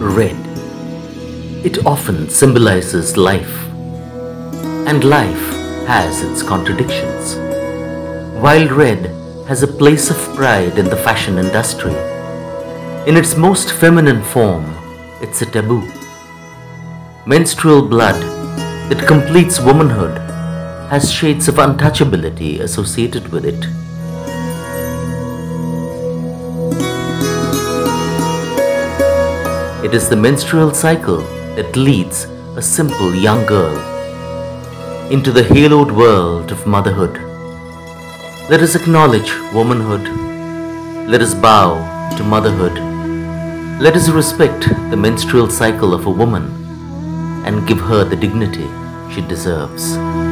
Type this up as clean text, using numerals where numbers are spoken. Red. It often symbolizes life, and life has its contradictions. While red has a place of pride in the fashion industry, in its most feminine form, it's a taboo. Menstrual blood that completes womanhood has shades of untouchability associated with it. It is the menstrual cycle that leads a simple young girl into the haloed world of motherhood. Let us acknowledge womanhood. Let us bow to motherhood. Let us respect the menstrual cycle of a woman and give her the dignity she deserves.